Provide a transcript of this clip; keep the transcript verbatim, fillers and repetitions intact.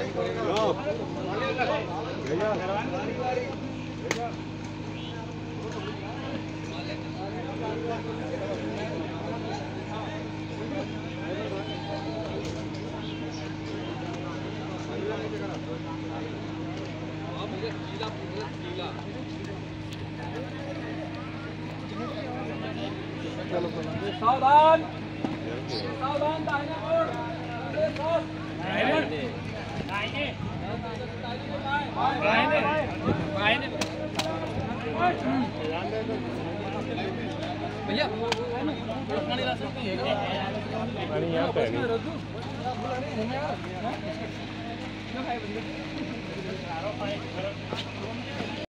सावधान सावधान दाहिने ओर दाहिने दाहिने दाहिने दाहिने भैया पानी ला सकते हैं पानी यहां पे है रज्जू